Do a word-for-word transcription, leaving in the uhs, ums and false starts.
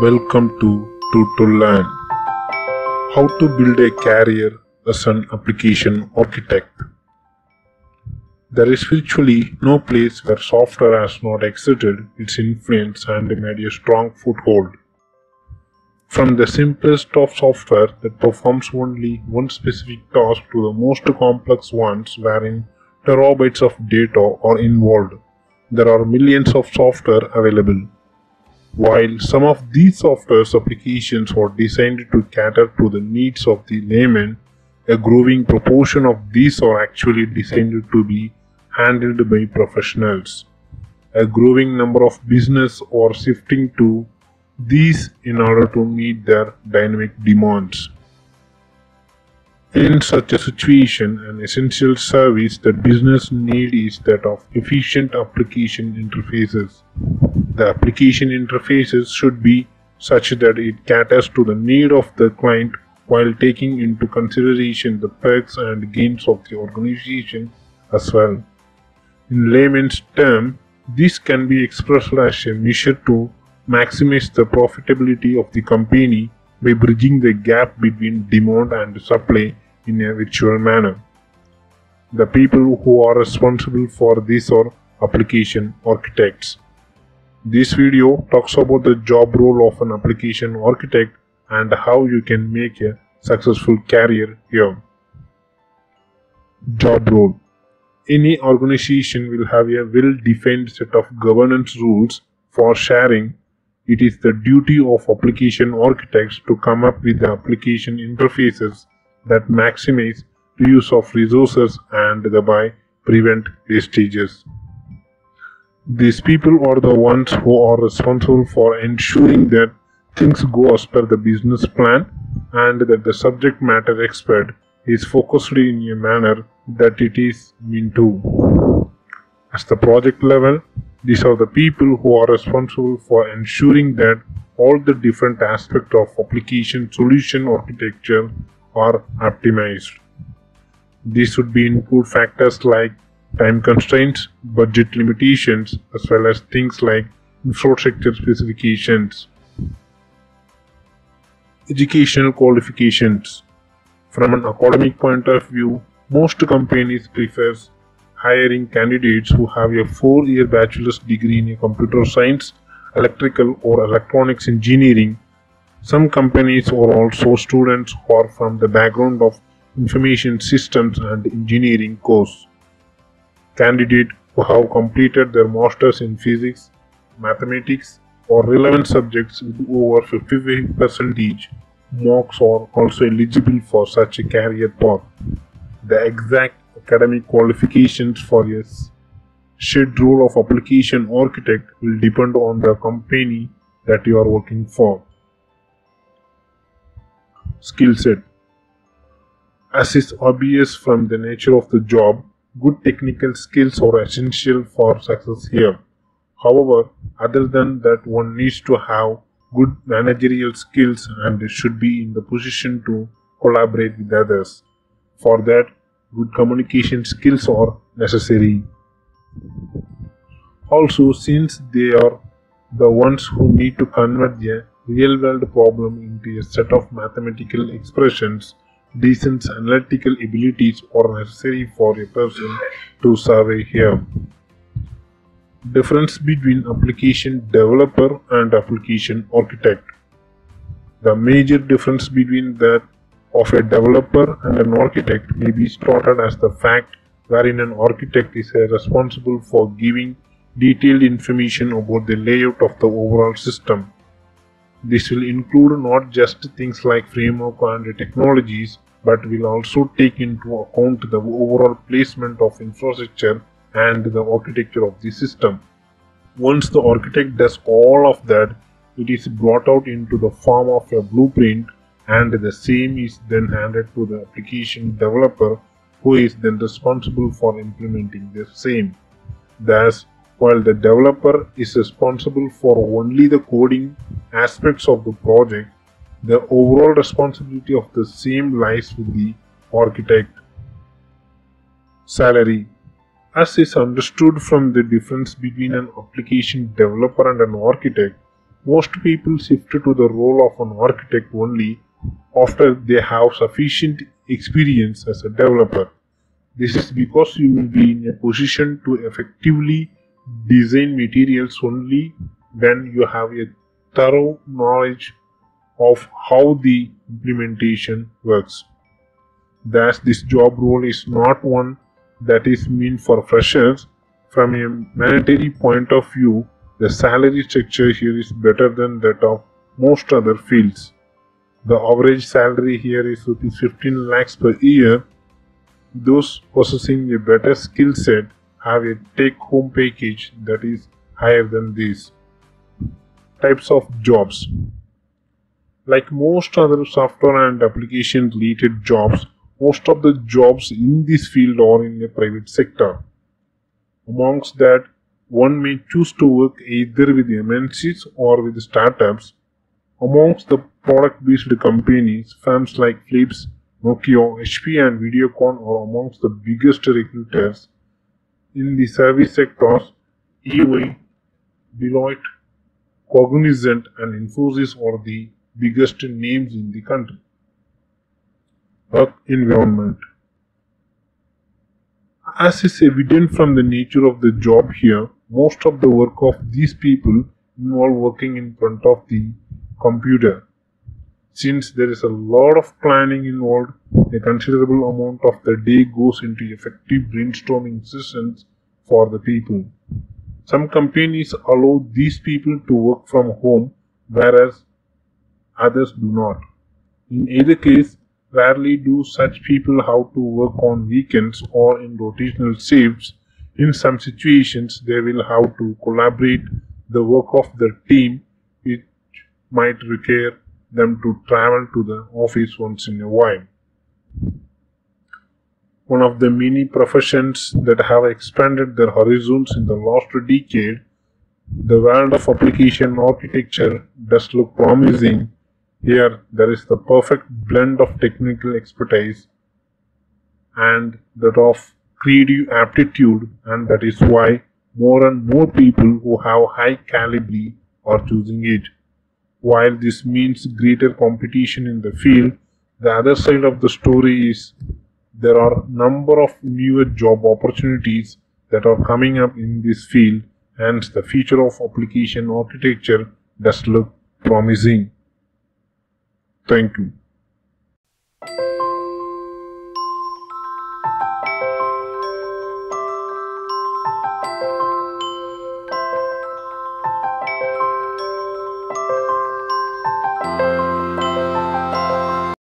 Welcome to Tut to Learn. How to build a career as an application architect. There is virtually no place where software has not exerted its influence and made a strong foothold. From the simplest of software that performs only one specific task to the most complex ones wherein terabytes of data are involved, there are millions of software available. While some of these software's applications are designed to cater to the needs of the layman, a growing proportion of these are actually designed to be handled by professionals. A growing number of businesses are shifting to these in order to meet their dynamic demands. In such a situation, an essential service that business need is that of efficient application interfaces. The application interfaces should be such that it caters to the need of the client while taking into consideration the perks and gains of the organization as well. In layman's term, this can be expressed as a measure to maximize the profitability of the company by bridging the gap between demand and supply in a virtual manner. The people who are responsible for this are application architects. This video talks about the job role of an application architect and how you can make a successful career here. Job role. Any organization will have a well-defined set of governance rules for sharing. It is the duty of application architects to come up with the application interfaces that maximize the use of resources and thereby prevent wastages. These people are the ones who are responsible for ensuring that things go as per the business plan and that the subject matter expert is focused in a manner that it is meant to. At the project level, these are the people who are responsible for ensuring that all the different aspects of application solution architecture are optimized. These would be input factors like time constraints, budget limitations, as well as things like infrastructure specifications. Educational qualifications. From an academic point of view, most companies prefer hiring candidates who have a four-year bachelor's degree in computer science, electrical or electronics engineering. Some companies are also students who are from the background of information systems and engineering course. Candidates who have completed their masters in physics, mathematics or relevant subjects with over fifty-five percent marks are also eligible for such a career path. The exact academic qualifications for a shared role of application architect will depend on the company that you are working for. Skill set. As is obvious from the nature of the job, good technical skills are essential for success here. However, other than that, one needs to have good managerial skills and should be in the position to collaborate with others. For that, good communication skills are necessary. Also, since they are the ones who need to convert a real-world problem into a set of mathematical expressions, decent analytical abilities are necessary for a person to survey here. Difference between application developer and application architect. The major difference between that of a developer and an architect may be started as the fact wherein an architect is responsible for giving detailed information about the layout of the overall system. This will include not just things like framework and technologies, but will also take into account the overall placement of infrastructure and the architecture of the system. Once the architect does all of that, it is brought out into the form of a blueprint, and the same is then handed to the application developer, who is then responsible for implementing the same. Thus, while the developer is responsible for only the coding aspects of the project, the overall responsibility of the same lies with the architect. Salary. As is understood from the difference between an application developer and an architect, most people shift to the role of an architect only after they have sufficient experience as a developer. This is because you will be in a position to effectively design materials only when you have a thorough knowledge of how the implementation works. Thus, this job role is not one that is meant for freshers. From a monetary point of view, the salary structure here is better than that of most other fields. The average salary here is fifteen lakhs per year. Those possessing a better skill set have a take-home package that is higher than this. Types of jobs. Like most other software and application related jobs, most of the jobs in this field are in the private sector. Amongst that, one may choose to work either with M N Cs or with startups. Amongst the product-based companies, firms like Philips, Nokia, H P and Videocon are amongst the biggest recruiters. In the service sectors, E Y, Deloitte, Cognizant and Infosys are the biggest names in the country. Work environment. As is evident from the nature of the job here, most of the work of these people involve working in front of the computer. Since there is a lot of planning involved, a considerable amount of the day goes into effective brainstorming sessions for the people. Some companies allow these people to work from home, whereas others do not. In either case, rarely do such people have to work on weekends or in rotational shifts. In some situations, they will have to collaborate the work of the team, which might require them to travel to the office once in a while. One of the many professions that have expanded their horizons in the last decade, the world of application architecture does look promising. Here, there is the perfect blend of technical expertise and that of creative aptitude, and that is why more and more people who have high caliber are choosing it. While this means greater competition in the field, the other side of the story is there are a number of newer job opportunities that are coming up in this field, and the future of application architecture does look promising. Thank you.